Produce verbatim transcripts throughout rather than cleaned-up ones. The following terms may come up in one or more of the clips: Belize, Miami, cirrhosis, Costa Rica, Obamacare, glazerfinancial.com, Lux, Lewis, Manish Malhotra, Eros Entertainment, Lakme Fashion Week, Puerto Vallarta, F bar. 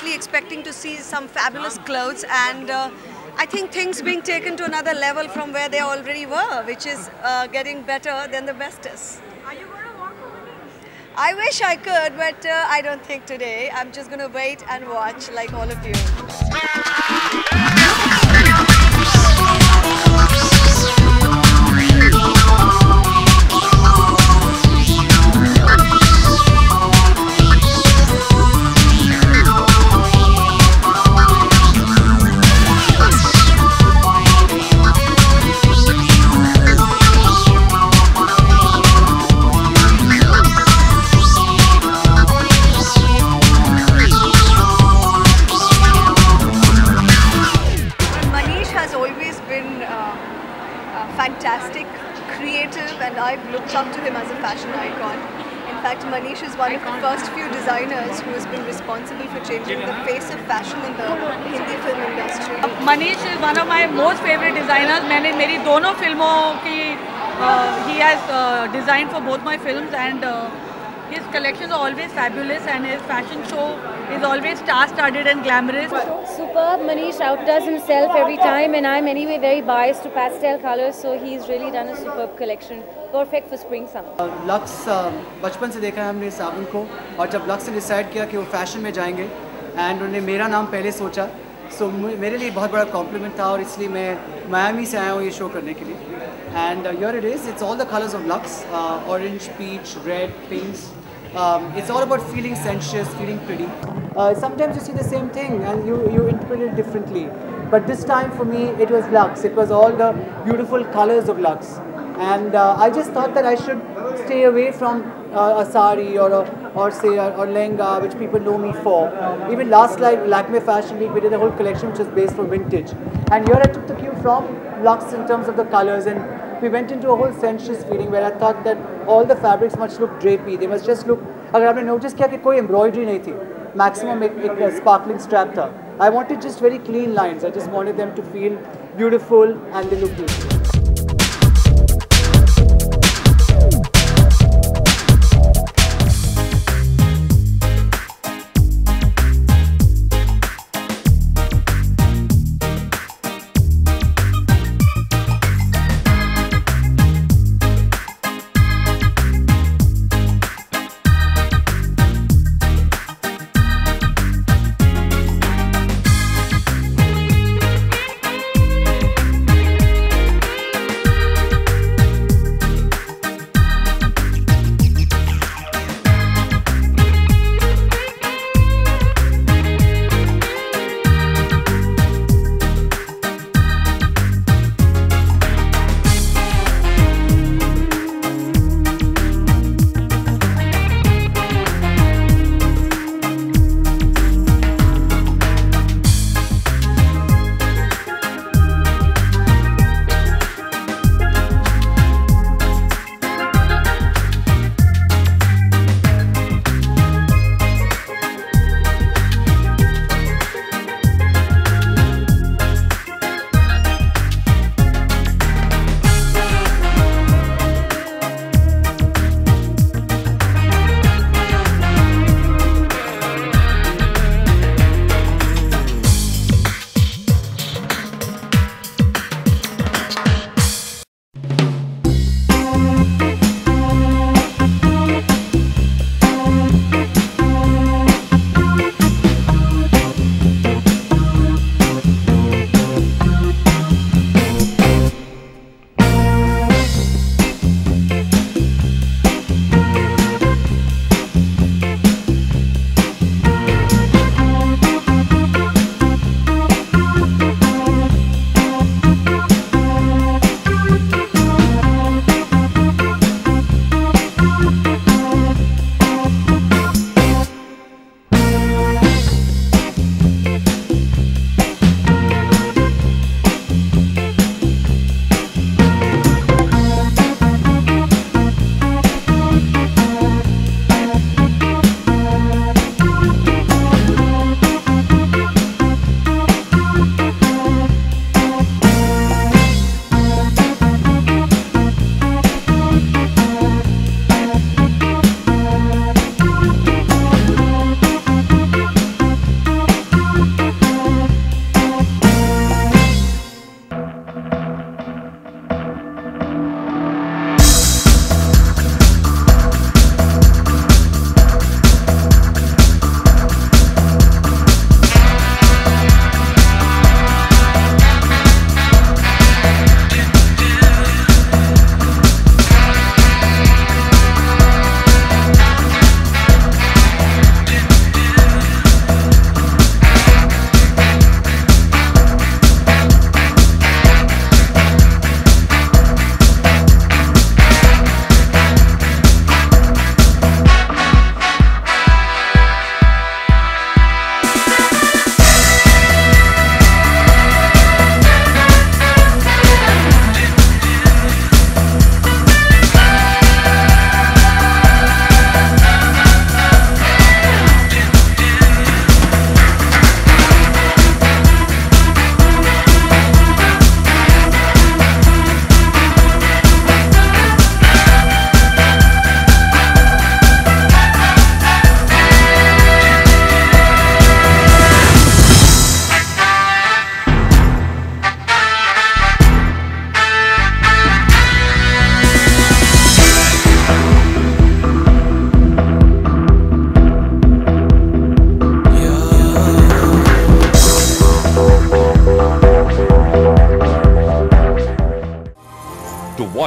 definitely expecting to see some fabulous clothes, and uh, I think things being taken to another level from where they already were, which is uh, getting better than the bestest. Are you going to walk over there? I wish I could, but uh, I don't think today. I'm just going to wait and watch like all of you. Fantastic, creative, and I've looked up to him as a fashion icon. In fact, Manish is one of the first few designers who has been responsible for changing the face of fashion in the Hindi film industry. Manish is one of my most favorite designers. मैंने मेरी दोनों फिल्मों की he has designed for both my films, and his collections are always fabulous, and his fashion show is always star-studded and glamorous. Superb. Manish outdoes himself every time, and I'm anyway very biased to pastel colors, so he's really done a superb collection, perfect for spring summer. Uh, Lux, बचपन से देखा है हमने साबुन को, और जब Lux ने decide किया कि वो fashion में जाएंगे, and उन्होंने मेरा नाम पहले सोचा, so मेरे लिए बहुत बड़ा compliment था, और इसलिए मैं Miami से आया हूँ ये show करने के लिए. And uh, here it is. It's all the colors of Lux: uh, orange, peach, red, pinks. Um, it's all about feeling sensuous, feeling pretty. Uh, sometimes you see the same thing and you you interpret it differently. But this time for me, it was Lux. It was all the beautiful colors of Lux. And uh, I just thought that I should stay away from uh, a sari or a, or say a, or lehenga, which people know me for. Even last like Lakme Fashion Week, we did a whole collection which was based for vintage. And here I took the cue from Lux in terms of the colors, and we went into a whole sensuous feeling where I thought that all the fabrics must look drapey. They must just look. अगर आपने notice किया कि कोई embroidery नहीं थी, maximum एक, एक sparkling strap था. I wanted just very clean lines. I just wanted them to feel beautiful, and they look beautiful.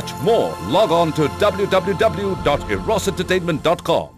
watch more, log on to w w w dot eros entertainment dot com.